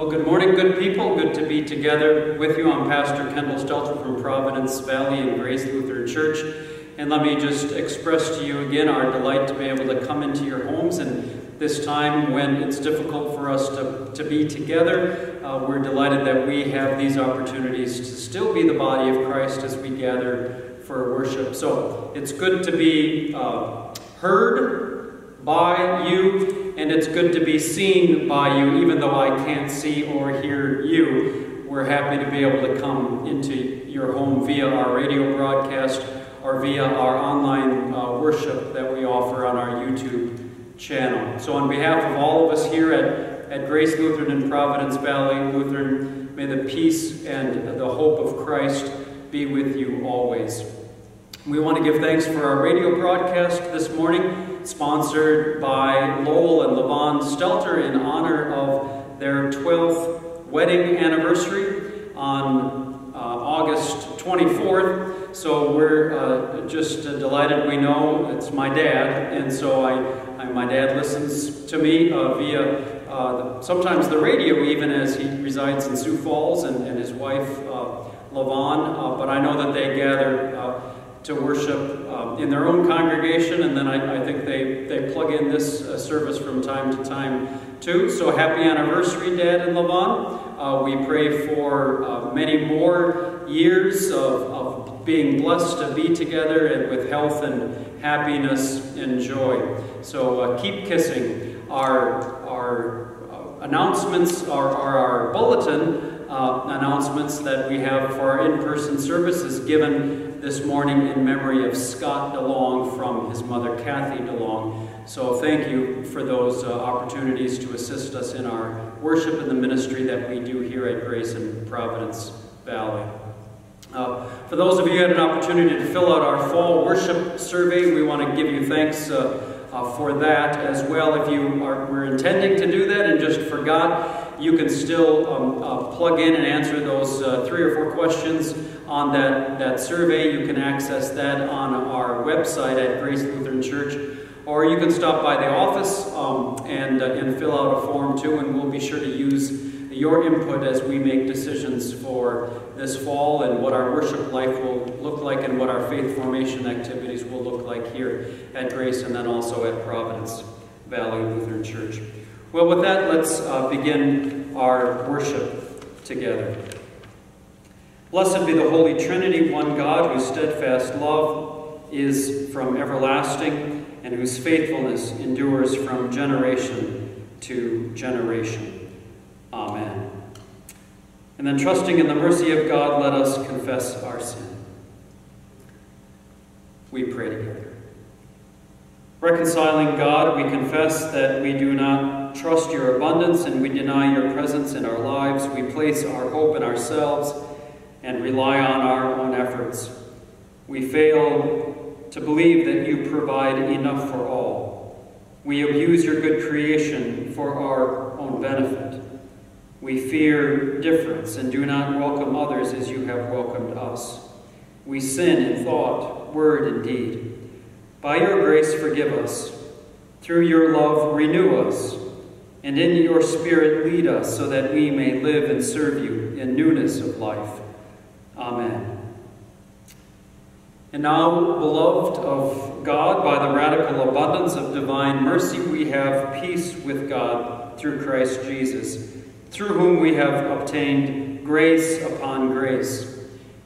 Well, good morning, good people. Good to be together with you. I'm Pastor Kendall Stelter from Providence Valley and Grace Lutheran Church. And let me just express to you again our delight to be able to come into your homes. And this time when it's difficult for us to be together, we're delighted that we have these opportunities to still be the body of Christ as we gather for worship. So it's good to be heard by you. And it's good to be seen by you, even though I can't see or hear you. We're happy to be able to come into your home via our radio broadcast or via our online worship that we offer on our YouTube channel. So on behalf of all of us here at Grace Lutheran in Providence Valley Lutheran, may the peace and the hope of Christ be with you always. We want to give thanks for our radio broadcast this morning, sponsored by Lowell and LaVon Stelter in honor of their 12th wedding anniversary on August 24th. So we're just delighted. We know it's my dad, and so my dad listens to me via sometimes the radio, even as he resides in Sioux Falls, and his wife LaVon, but I know that they gather to worship in their own congregation, and then I think they plug in this service from time to time too. So happy anniversary, Dad and LaVon. We pray for many more years of being blessed to be together and with health and happiness and joy. So keep kissing. Our announcements are our bulletin announcements that we have for our in-person services given this morning in memory of Scott DeLong from his mother, Kathy DeLong. So thank you for those opportunities to assist us in our worship and the ministry that we do here at Grace in Providence Valley. For those of you who had an opportunity to fill out our fall worship survey, we want to give you thanks for that as well. If you were intending to do that and just forgot, you can still plug in and answer those 3 or 4 questions on that survey. You can access that on our website at Grace Lutheran Church, or you can stop by the office and fill out a form too, and we'll be sure to use your input as we make decisions for this fall and what our worship life will look like and what our faith formation activities will look like here at Grace and then also at Providence Valley Lutheran Church. Well, with that, let's begin our worship together. Blessed be the Holy Trinity, one God, whose steadfast love is from everlasting and whose faithfulness endures from generation to generation. Amen. And then, trusting in the mercy of God, let us confess our sin. We pray together. Reconciling God, we confess that we do not trust your abundance and we deny your presence in our lives. We place our hope in ourselves and rely on our own efforts. We fail to believe that you provide enough for all. We abuse your good creation for our own benefit. We fear difference and do not welcome others as you have welcomed us. We sin in thought, word, and deed. By your grace, forgive us. Through your love, renew us. And in your Spirit, lead us so that we may live and serve you in newness of life. Amen. And now, beloved of God, by the radical abundance of divine mercy, we have peace with God through Christ Jesus, through whom we have obtained grace upon grace.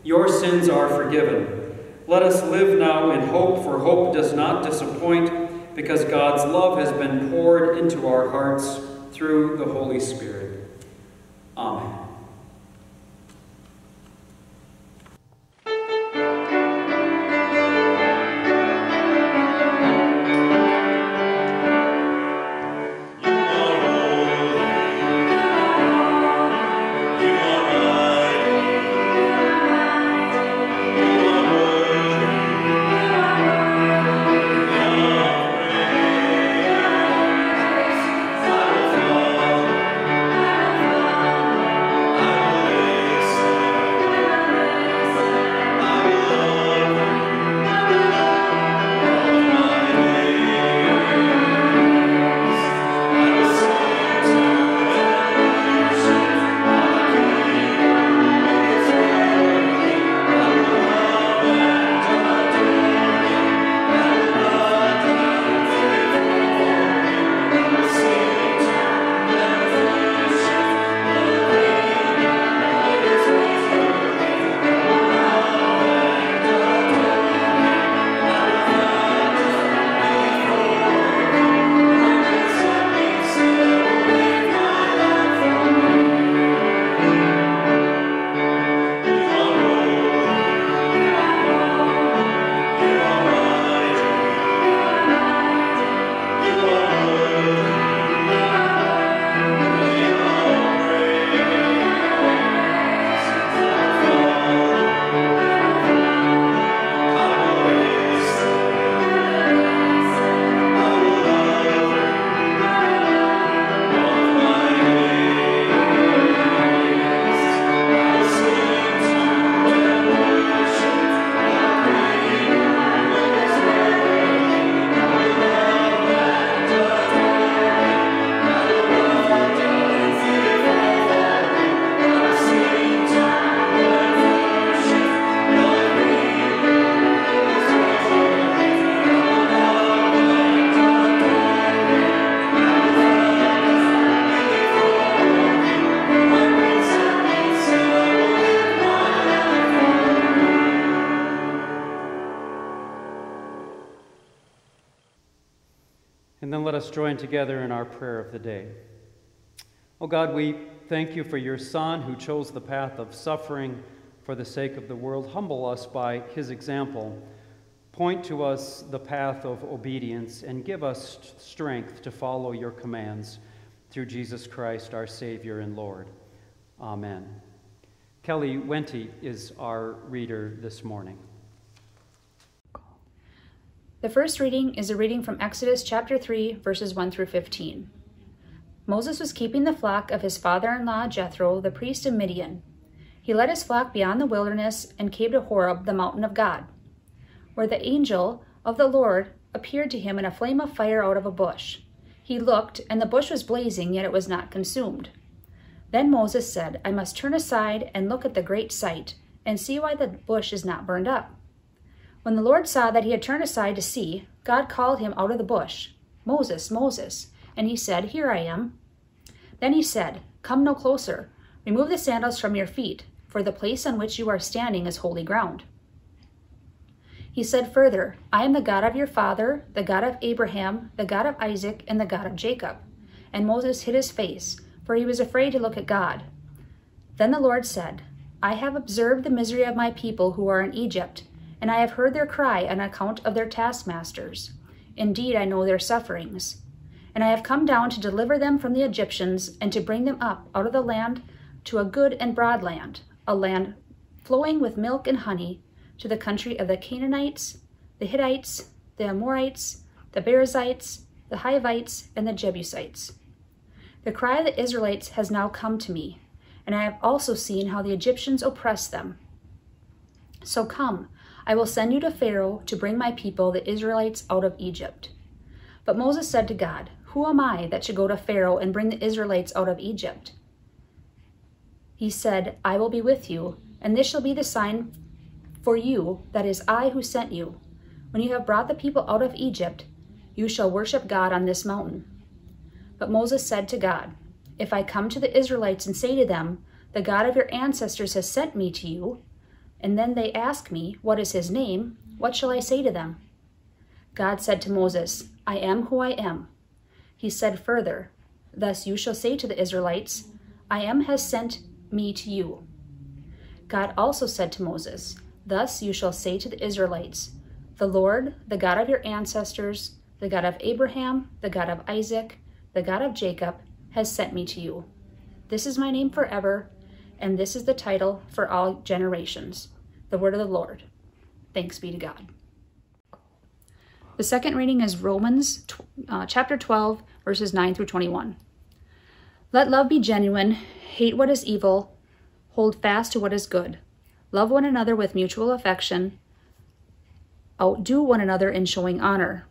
Your sins are forgiven. Let us live now in hope, for hope does not disappoint, because God's love has been poured into our hearts through the Holy Spirit. Amen. let us join together in our prayer of the day. Oh God, we thank you for your Son who chose the path of suffering for the sake of the world. Humble us by his example. Point to us the path of obedience and give us strength to follow your commands through Jesus Christ, our Savior and Lord. Amen. Kelly Wenty is our reader this morning. The first reading is a reading from Exodus chapter 3, verses 1 through 15. Moses was keeping the flock of his father-in-law Jethro, the priest of Midian. He led his flock beyond the wilderness and came to Horeb, the mountain of God, where the angel of the Lord appeared to him in a flame of fire out of a bush. He looked, and the bush was blazing, yet it was not consumed. Then Moses said, "I must turn aside and look at the great sight, and see why the bush is not burned up." When the Lord saw that he had turned aside to see, God called him out of the bush, "Moses, Moses." And he said, "Here I am." Then he said, "Come no closer. Remove the sandals from your feet, for the place on which you are standing is holy ground." He said further, "I am the God of your father, the God of Abraham, the God of Isaac, and the God of Jacob." And Moses hid his face, for he was afraid to look at God. Then the Lord said, "I have observed the misery of my people who are in Egypt, and I have heard their cry on account of their taskmasters. Indeed, I know their sufferings. And I have come down to deliver them from the Egyptians and to bring them up out of the land to a good and broad land, a land flowing with milk and honey, to the country of the Canaanites, the Hittites, the Amorites, the Perizzites, the Hivites, and the Jebusites. The cry of the Israelites has now come to me, and I have also seen how the Egyptians oppress them. So come, I will send you to Pharaoh to bring my people, the Israelites, out of Egypt." But Moses said to God, "Who am I that should go to Pharaoh and bring the Israelites out of Egypt?" He said, "I will be with you, and this shall be the sign for you, that is I who sent you. When you have brought the people out of Egypt, you shall worship God on this mountain." But Moses said to God, "If I come to the Israelites and say to them, 'The God of your ancestors has sent me to you,' and then they ask me, 'What is his name?' what shall I say to them?" God said to Moses, "I am who I am." He said further, "Thus you shall say to the Israelites, 'I am has sent me to you.'" God also said to Moses, "Thus you shall say to the Israelites, 'The Lord, the God of your ancestors, the God of Abraham, the God of Isaac, the God of Jacob, has sent me to you. This is my name forever, and this is the title for all generations. The word of the Lord." Thanks be to God. The second reading is Romans chapter 12, verses 9 through 21. "Let love be genuine, hate what is evil, hold fast to what is good. Love one another with mutual affection, outdo one another in showing honor.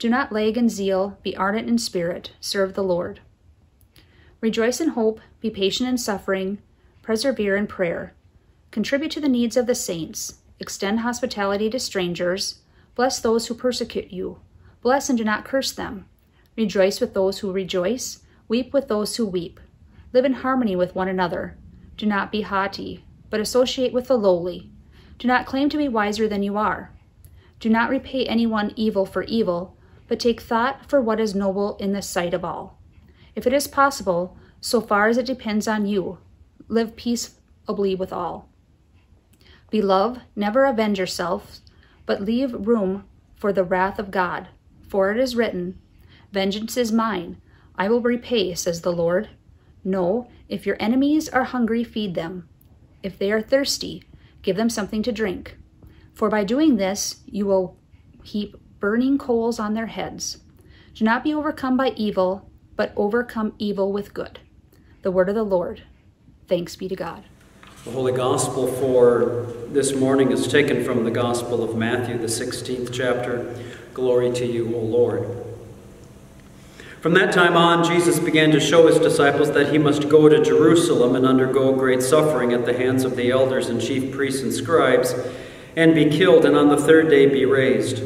Do not lag in zeal, be ardent in spirit, serve the Lord. Rejoice in hope, be patient in suffering, persevere in prayer. Contribute to the needs of the saints, extend hospitality to strangers. Bless those who persecute you. Bless and do not curse them. Rejoice with those who rejoice. Weep with those who weep. Live in harmony with one another. Do not be haughty, but associate with the lowly. Do not claim to be wiser than you are. Do not repay anyone evil for evil, but take thought for what is noble in the sight of all. If it is possible, so far as it depends on you, live peaceably with all. Beloved, never avenge yourselves, but leave room for the wrath of God. For it is written, 'Vengeance is mine, I will repay, says the Lord.' No, if your enemies are hungry, feed them. If they are thirsty, give them something to drink. For by doing this, you will heap burning coals on their heads. Do not be overcome by evil, but overcome evil with good." The word of the Lord. Thanks be to God. The Holy Gospel for this morning is taken from the Gospel of Matthew, the 16th chapter. Glory to you, O Lord. From that time on, Jesus began to show his disciples that he must go to Jerusalem and undergo great suffering at the hands of the elders and chief priests and scribes, and be killed, and on the third day be raised.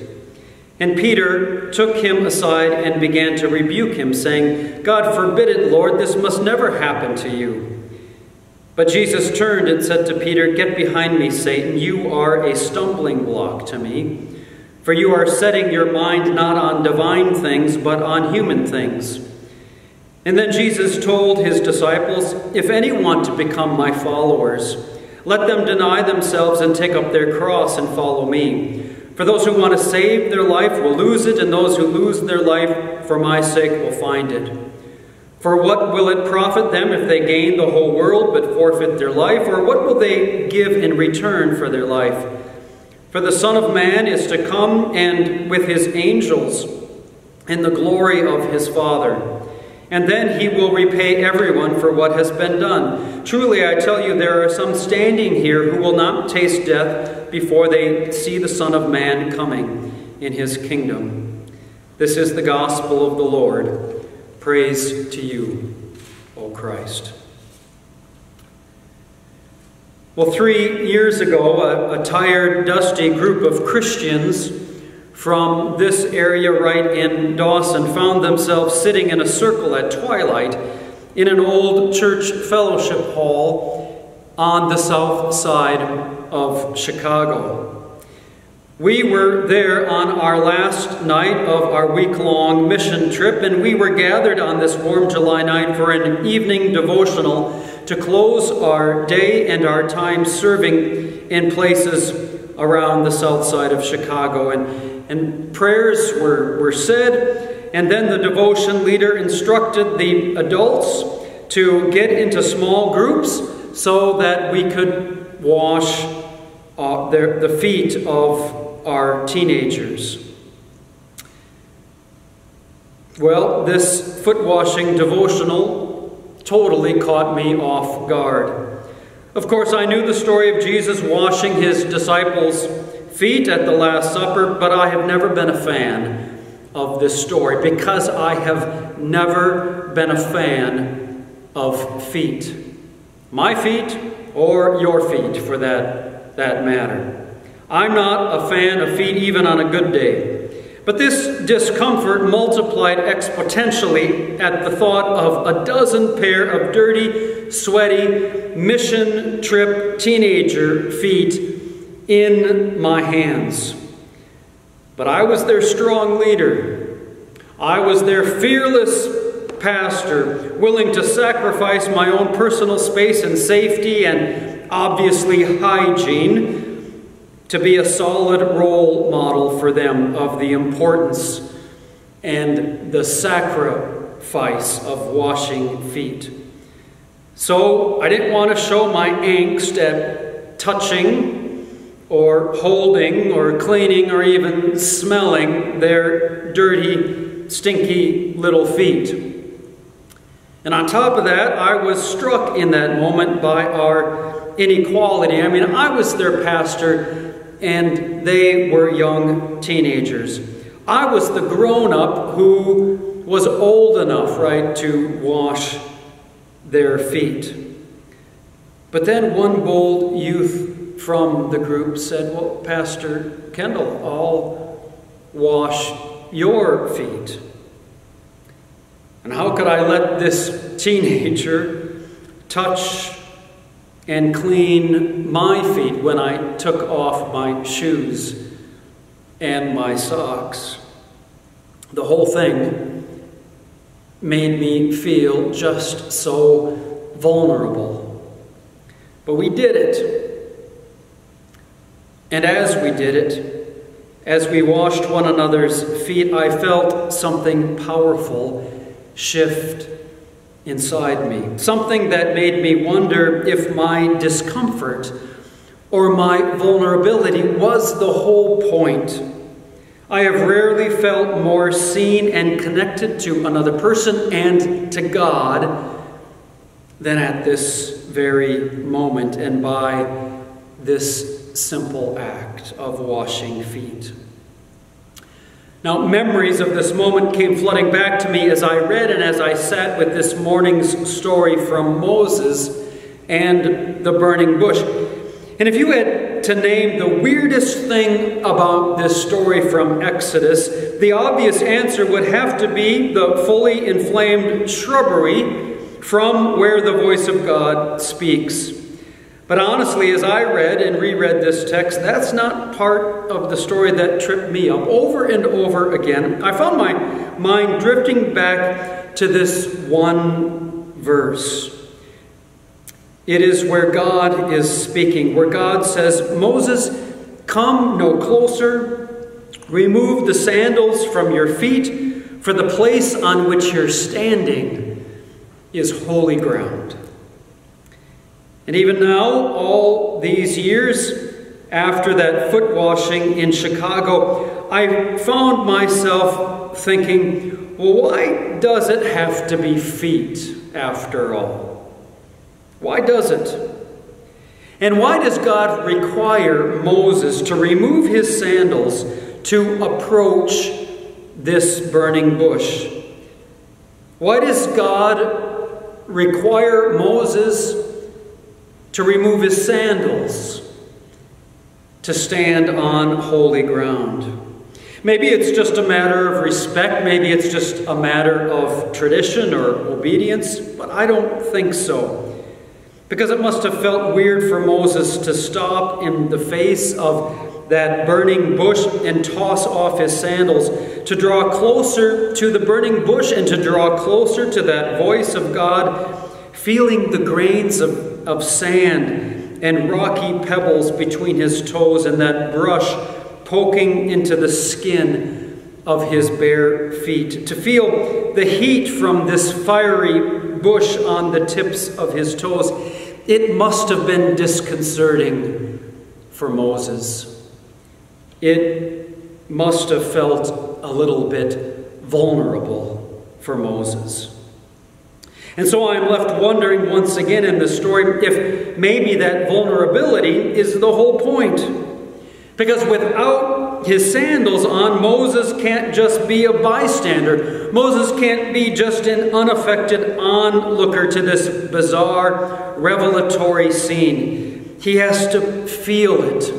And Peter took him aside and began to rebuke him, saying, "God forbid it, Lord, this must never happen to you." But Jesus turned and said to Peter, "Get behind me, Satan. You are a stumbling block to me, For you are setting your mind not on divine things, but on human things. And then Jesus told his disciples, if any want to become my followers, let them deny themselves and take up their cross and follow me. For those who want to save their life will lose it, and those who lose their life for my sake will find it. For what will it profit them if they gain the whole world but forfeit their life? Or what will they give in return for their life? For the Son of Man is to come and with his angels in the glory of his Father. And then he will repay everyone for what has been done. Truly, I tell you, there are some standing here who will not taste death before they see the Son of Man coming in his kingdom. This is the gospel of the Lord. Praise to you, O Christ. Well, 3 years ago, a tired, dusty group of Christians from this area right in Dawson found themselves sitting in a circle at twilight in an old church fellowship hall on the south side of Chicago. We were there on our last night of our week-long mission trip, and we were gathered on this warm July night for an evening devotional to close our day and our time serving in places around the south side of Chicago. And prayers were said, and then the devotion leader instructed the adults to get into small groups so that we could wash the feet of our teenagers. Well, this foot-washing devotional totally caught me off guard. Of course, I knew the story of Jesus washing his disciples' feet at the Last Supper, but I have never been a fan of this story because I have never been a fan of feet. My feet or your feet, for that matter. I'm not a fan of feet even on a good day. But this discomfort multiplied exponentially at the thought of a dozen pair of dirty, sweaty, mission trip teenager feet in my hands. But I was their strong leader. I was their fearless pastor, willing to sacrifice my own personal space and safety and obviously hygiene to be a solid role model for them of the importance and the sacrifice of washing feet. So I didn't want to show my angst at touching or holding or cleaning or even smelling their dirty, stinky little feet. And on top of that, I was struck in that moment by our inequality. I mean, I was their pastor, and they were young teenagers. I was the grown-up who was old enough, right, to wash their feet. But then one bold youth from the group said, well, Pastor Kendall, I'll wash your feet. And how could I let this teenager touch and clean my feet when I took off my shoes and my socks? The whole thing made me feel just so vulnerable. But we did it. And as we did it, as we washed one another's feet, I felt something powerful shift inside me, something that made me wonder if my discomfort or my vulnerability was the whole point. I have rarely felt more seen and connected to another person and to God than at this very moment and by this simple act of washing feet. Now, memories of this moment came flooding back to me as I read and as I sat with this morning's story from Moses and the burning bush. And if you had to name the weirdest thing about this story from Exodus, the obvious answer would have to be the fully inflamed shrubbery from where the voice of God speaks. But honestly, as I read and reread this text, that's not part of the story that tripped me up. Over and over again, I found my mind drifting back to this one verse. It is where God is speaking, where God says, Moses, come no closer, remove the sandals from your feet, for the place on which you're standing is holy ground. And even now, all these years after that foot washing in Chicago, I found myself thinking, well, why does it have to be feet after all? Why does it? And why does God require Moses to remove his sandals to approach this burning bush? Why does God require Moses to remove his sandals to stand on holy ground? Maybe it's just a matter of respect. Maybe it's just a matter of tradition or obedience, but I don't think so. Because it must have felt weird for Moses to stop in the face of that burning bush and toss off his sandals, to draw closer to the burning bush and to draw closer to that voice of God, feeling the grains of sand and rocky pebbles between his toes and that brush poking into the skin of his bare feet, to feel the heat from this fiery bush on the tips of his toes. It must have been disconcerting for Moses. It must have felt a little bit vulnerable for Moses. And so I'm left wondering once again in this story if maybe that vulnerability is the whole point. Because without his sandals on, Moses can't just be a bystander. Moses can't be just an unaffected onlooker to this bizarre revelatory scene. He has to feel it.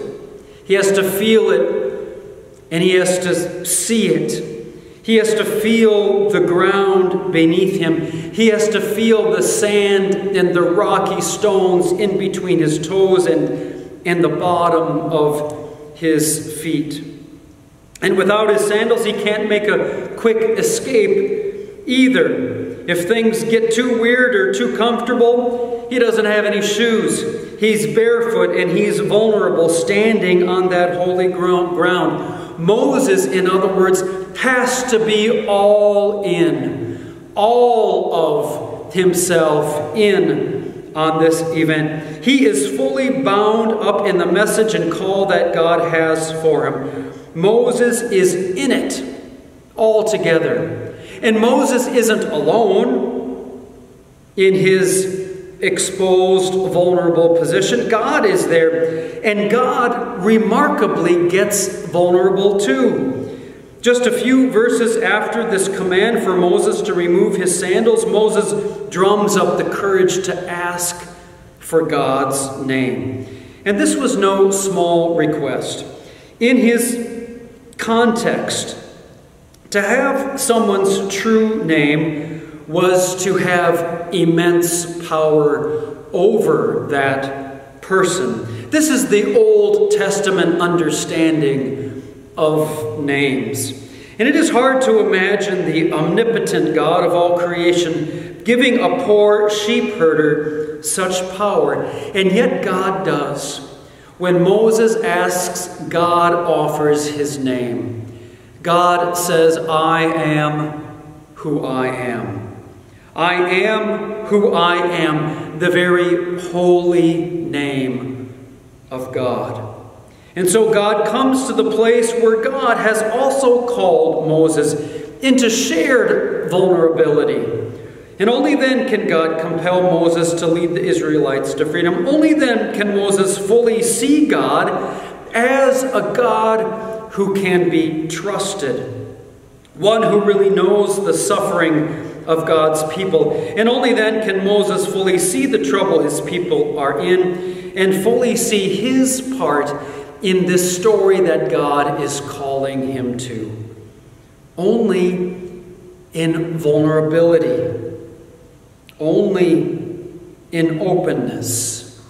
He has to feel it, and he has to see it. He has to feel the ground beneath him. He has to feel the sand and the rocky stones in between his toes and the bottom of his feet. And without his sandals, he can't make a quick escape either. If things get too weird or too comfortable, he doesn't have any shoes. He's barefoot and he's vulnerable standing on that holy ground. Moses, in other words, has to be all in, all of himself in on this event. He is fully bound up in the message and call that God has for him. Moses is in it altogether. And Moses isn't alone in his exposed, vulnerable position. God is there, and God remarkably gets vulnerable too. Just a few verses after this command for Moses to remove his sandals, Moses drums up the courage to ask for God's name. And this was no small request. In his context, to have someone's true name was to have immense power over that person. This is the Old Testament understanding of names. And it is hard to imagine the omnipotent God of all creation giving a poor sheep herder such power. And yet God does. When Moses asks, God offers his name. God says, I am who I am. I am who I am, the very holy name of God. And so God comes to the place where God has also called Moses into shared vulnerability. And only then can God compel Moses to lead the Israelites to freedom. Only then can Moses fully see God as a God who can be trusted, one who really knows the suffering of God's people. And only then can Moses fully see the trouble his people are in and fully see his part in this story that God is calling him to. Only in vulnerability. Only in openness.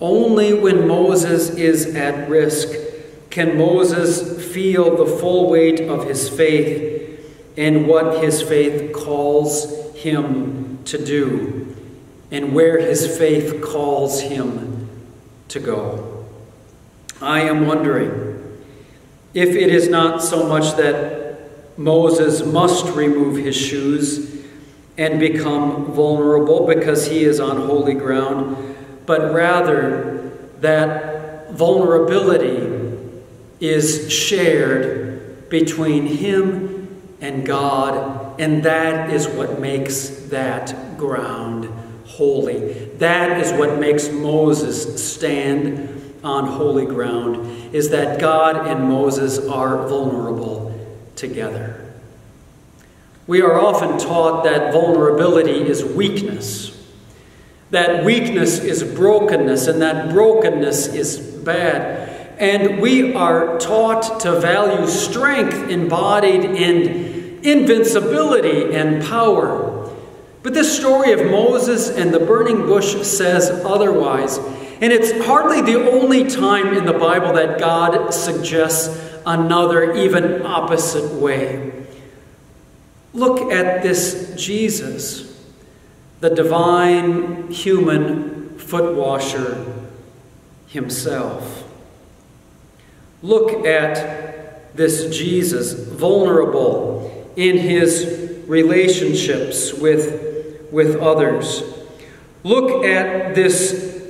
Only when Moses is at risk can Moses feel the full weight of his faith and what his faith calls him to do and where his faith calls him to go. I am wondering if it is not so much that Moses must remove his shoes and become vulnerable because he is on holy ground, but rather that vulnerability is shared between him and God, and that is what makes that ground holy. That is what makes Moses stand on holy ground, is that God and Moses are vulnerable together. We are often taught that vulnerability is weakness, that weakness is brokenness, and that brokenness is bad. And we are taught to value strength embodied in invincibility and power. But this story of Moses and the burning bush says otherwise. And it's hardly the only time in the Bible that God suggests another, even opposite way. Look at this Jesus, the divine human foot washer himself. Look at this Jesus, vulnerable in his relationships with others. Look at this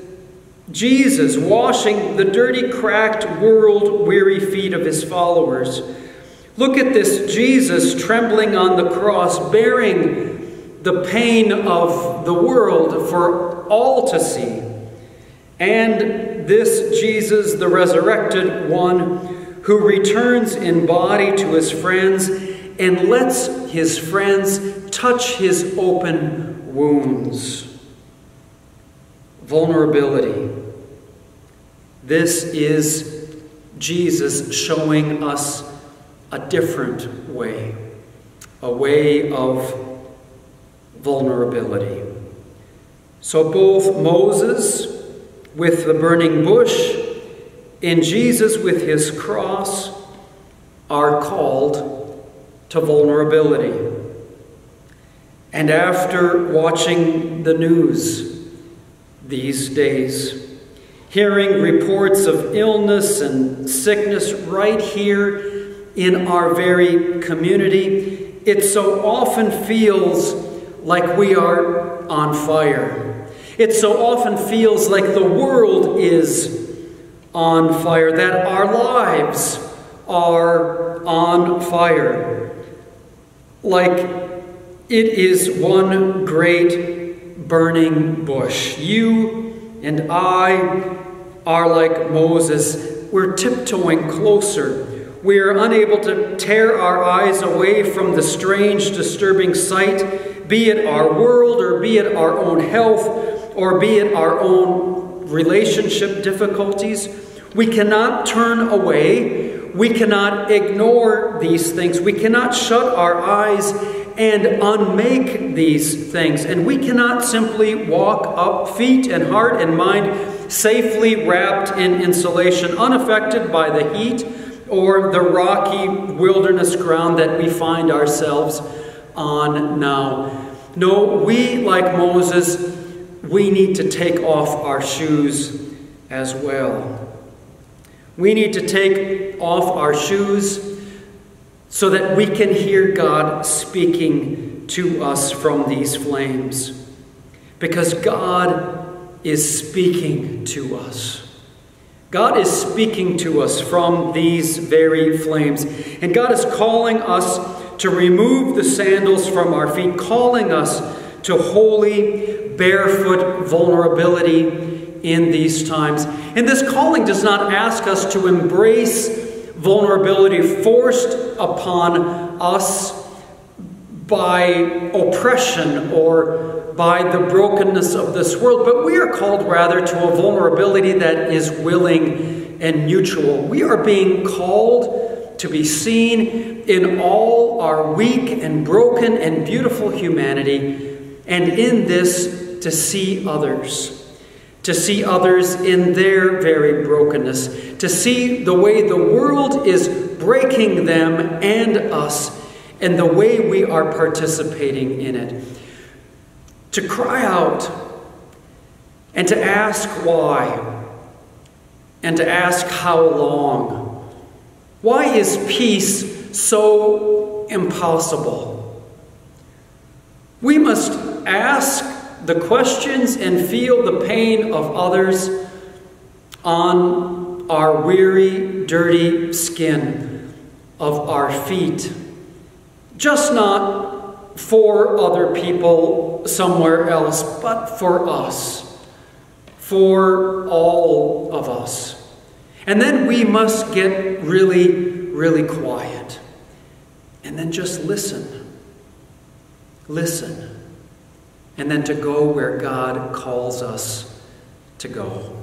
Jesus washing the dirty, cracked, world-weary feet of his followers. Look at this Jesus trembling on the cross, bearing the pain of the world for all to see. And this Jesus, the resurrected one, who returns in body to his friends and lets his friends touch his open wounds. Vulnerability. This is Jesus showing us a different way, a way of vulnerability. So both Moses with the burning bush and Jesus with his cross are called to vulnerability. And after watching the news these days, hearing reports of illness and sickness right here in our very community, it so often feels like we are on fire. It so often feels like the world is on fire, that our lives are on fire. Like it is one great burning bush. You and I are like Moses. We're tiptoeing closer. We are unable to tear our eyes away from the strange, disturbing sight, be it our world, or be it our own health, or be it our own relationship difficulties. We cannot turn away. We cannot ignore these things. We cannot shut our eyes and unmake these things. And we cannot simply walk up, feet and heart and mind, safely wrapped in insulation, unaffected by the heat or the rocky wilderness ground that we find ourselves on now. No, we, like Moses, we need to take off our shoes as well. We need to take off our shoes so that we can hear God speaking to us from these flames, because God is speaking to us. God is speaking to us from these very flames, and God is calling us to remove the sandals from our feet, calling us to holy, barefoot vulnerability in these times. And this calling does not ask us to embrace vulnerability forced upon us by oppression or by the brokenness of this world, but we are called rather to a vulnerability that is willing and mutual. We are being called to be seen in all our weak and broken and beautiful humanity, and in this to see others, to see others in their very brokenness, to see the way the world is breaking them and us, and the way we are participating in it. To cry out and to ask why and to ask how long. Why is peace so impossible? We must ask the questions and feel the pain of others on our weary, dirty skin of our feet. Just not for other people somewhere else, but for us, for all of us. And then we must get really, really quiet. And then just listen. Listen. And then to go where God calls us to go.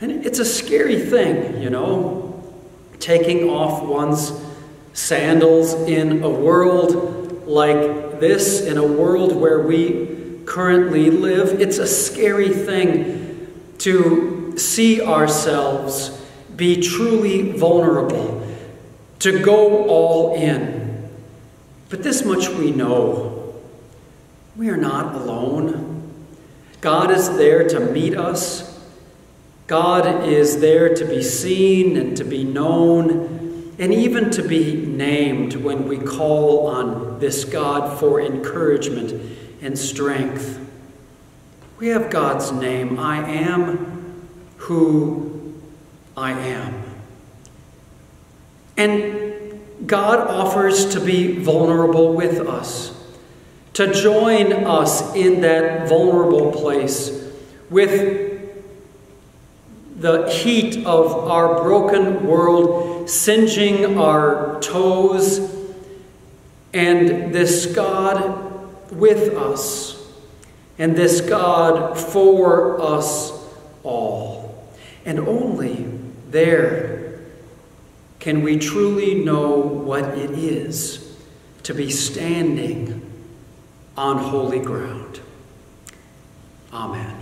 And it's a scary thing, you know, taking off one's sandals in a world like this, in a world where we currently live. It's a scary thing to see ourselves be truly vulnerable, to go all in. But this much we know: we are not alone. God is there to meet us. God is there to be seen and to be known, and even to be named when we call on this God for encouragement and strength. We have God's name. I am who I am. And God offers to be vulnerable with us, to join us in that vulnerable place with the heat of our broken world singeing our toes, and this God with us, and this God for us all. And only there can we truly know what it is to be standing on holy ground. Amen.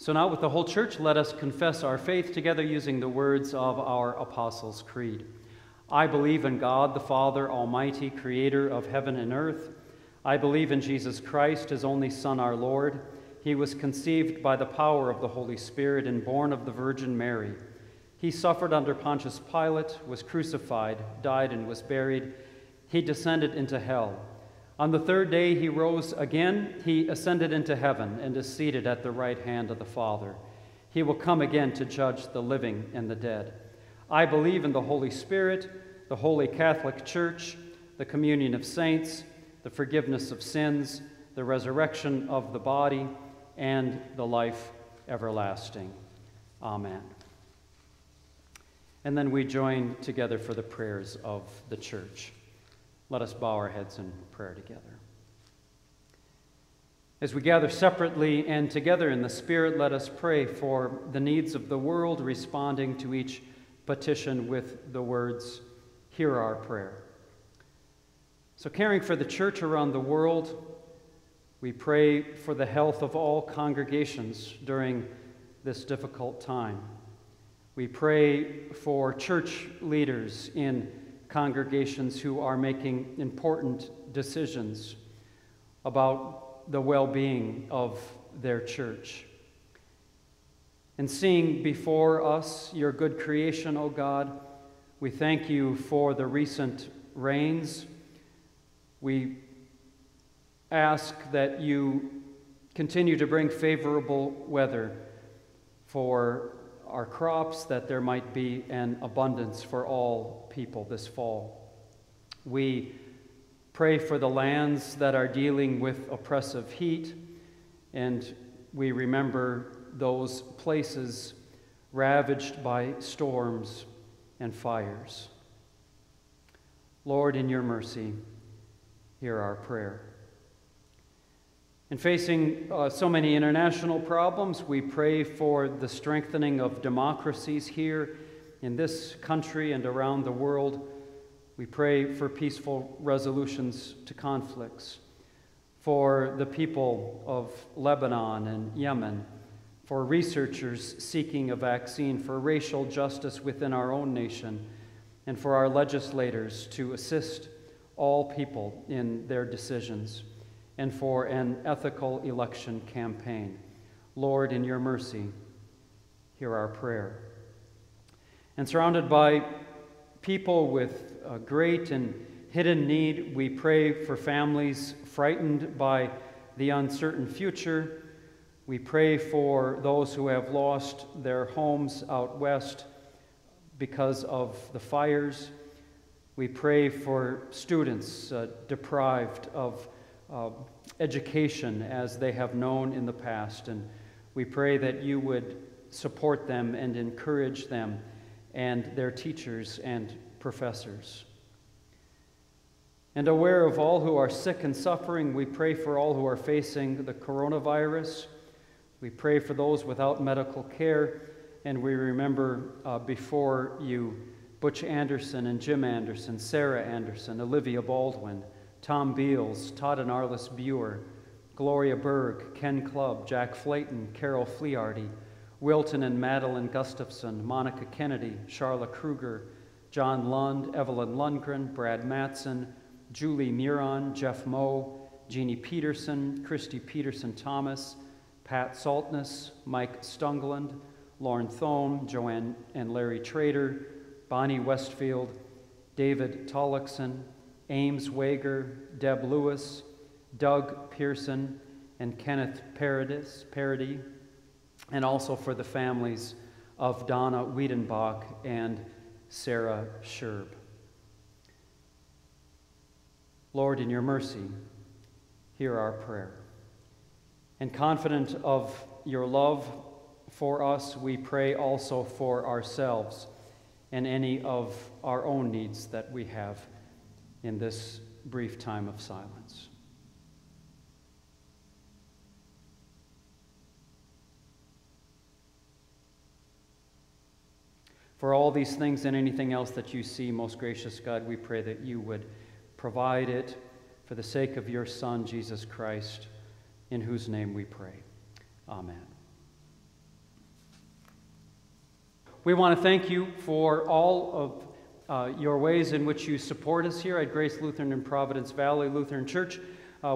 So now with the whole church, let us confess our faith together using the words of our Apostles' Creed. I believe in God, the Father Almighty, creator of heaven and earth. I believe in Jesus Christ, his only Son, our Lord. He was conceived by the power of the Holy Spirit and born of the Virgin Mary. He suffered under Pontius Pilate, was crucified, died, and was buried. He descended into hell. On the third day he rose again. He ascended into heaven and is seated at the right hand of the Father. He will come again to judge the living and the dead. I believe in the Holy Spirit, the Holy Catholic Church, the communion of saints, the forgiveness of sins, the resurrection of the body, and the life everlasting. Amen. And then we join together for the prayers of the church. Let us bow our heads in prayer together. As we gather separately and together in the Spirit, let us pray for the needs of the world, responding to each petition with the words, "Hear our prayer." So caring for the church around the world, we pray for the health of all congregations during this difficult time. We pray for church leaders in congregations who are making important decisions about the well-being of their church. And seeing before us your good creation, O God, we thank you for the recent rains. We ask that you continue to bring favorable weather for our crops, that there might be an abundance for all people this fall. We pray for the lands that are dealing with oppressive heat, and we remember those places ravaged by storms and fires. Lord, in your mercy, hear our prayer. In facing so many international problems, we pray for the strengthening of democracies here in this country and around the world. We pray for peaceful resolutions to conflicts, for the people of Lebanon and Yemen, for researchers seeking a vaccine, for racial justice within our own nation, and for our legislators to assist all people in their decisions, and for an ethical election campaign. Lord, in your mercy, hear our prayer. And surrounded by people with a great and hidden need, we pray for families frightened by the uncertain future. We pray for those who have lost their homes out west because of the fires. We pray for students deprived of education as they have known in the past, and we pray that you would support them and encourage them and their teachers and professors. And aware of all who are sick and suffering, we pray for all who are facing the coronavirus. We pray for those without medical care, and we remember before you Butch Anderson and Jim Anderson, Sarah Anderson, Olivia Baldwin, Tom Beals, Todd and Arliss Buer, Gloria Berg, Ken Clubb, Jack Flayton, Carol Flearty, Wilton and Madeline Gustafson, Monica Kennedy, Sharla Kruger, John Lund, Evelyn Lundgren, Brad Matson, Julie Muron, Jeff Moe, Jeannie Peterson, Christy Peterson-Thomas, Pat Saltness, Mike Stungland, Lauren Thome, Joanne and Larry Trader, Bonnie Westfield, David Tollickson, Ames Wager, Deb Lewis, Doug Pearson, and Kenneth Parody, and also for the families of Donna Wiedenbach and Sarah Sherb. Lord, in your mercy, hear our prayer. And confident of your love for us, we pray also for ourselves and any of our own needs that we have in this brief time of silence. For all these things and anything else that you see, most gracious God, we pray that you would provide it for the sake of your Son, Jesus Christ, in whose name we pray. Amen. We want to thank you for all of your ways in which you support us here at Grace Lutheran and Providence Valley Lutheran Church.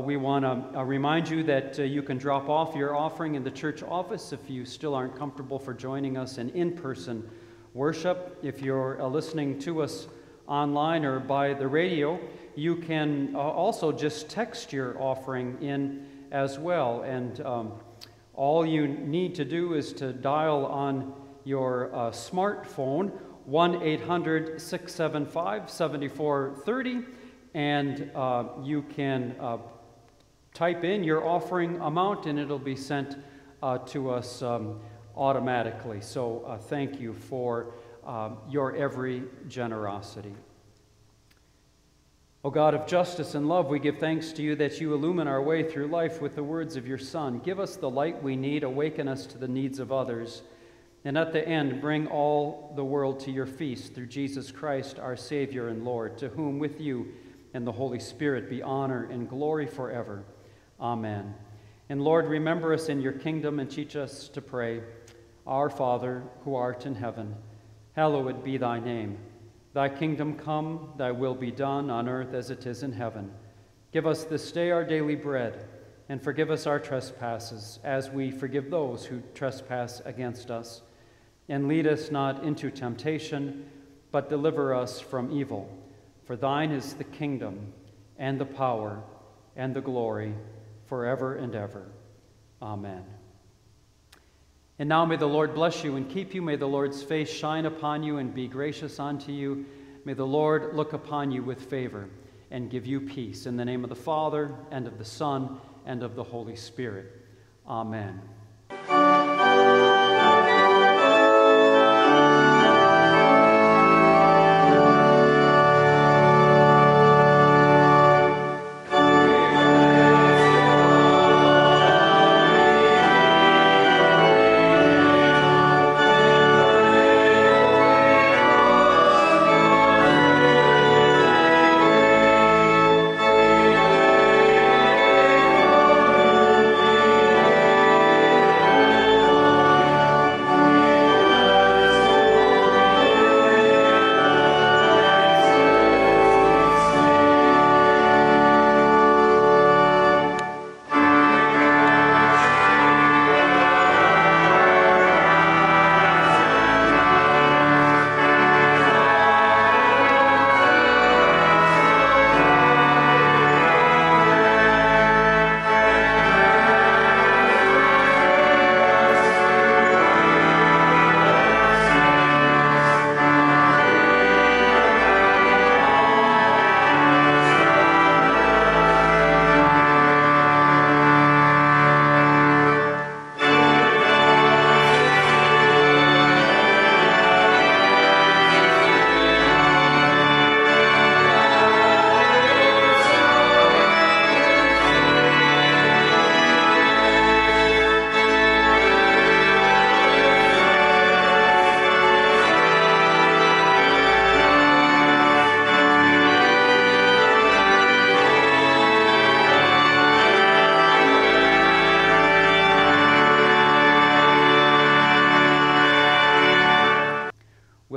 We want to remind you that you can drop off your offering in the church office if you still aren't comfortable for joining us in-person worship. If you're listening to us online or by the radio, you can also just text your offering in as well. And all you need to do is to dial on your smartphone 1-800-675-7430, and you can type in your offering amount and it'll be sent to us automatically. So thank you for your every generosity. O God of justice and love, we give thanks to you that you illumine our way through life with the words of your Son. Give us the light we need, awaken us to the needs of others, and at the end bring all the world to your feast through Jesus Christ, our Savior and Lord, to whom with you and the Holy Spirit be honor and glory forever. Amen. And Lord, remember us in your kingdom and teach us to pray. Our Father, who art in heaven, hallowed be thy name. Thy kingdom come, thy will be done on earth as it is in heaven. Give us this day our daily bread, and forgive us our trespasses as we forgive those who trespass against us. And lead us not into temptation, but deliver us from evil. For thine is the kingdom and the power and the glory forever and ever. Amen. And now may the Lord bless you and keep you. May the Lord's face shine upon you and be gracious unto you. May the Lord look upon you with favor and give you peace. In the name of the Father, and of the Son, and of the Holy Spirit. Amen.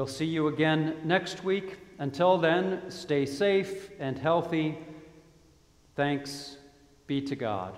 See you again next week. Until then, stay safe and healthy. Thanks be to God.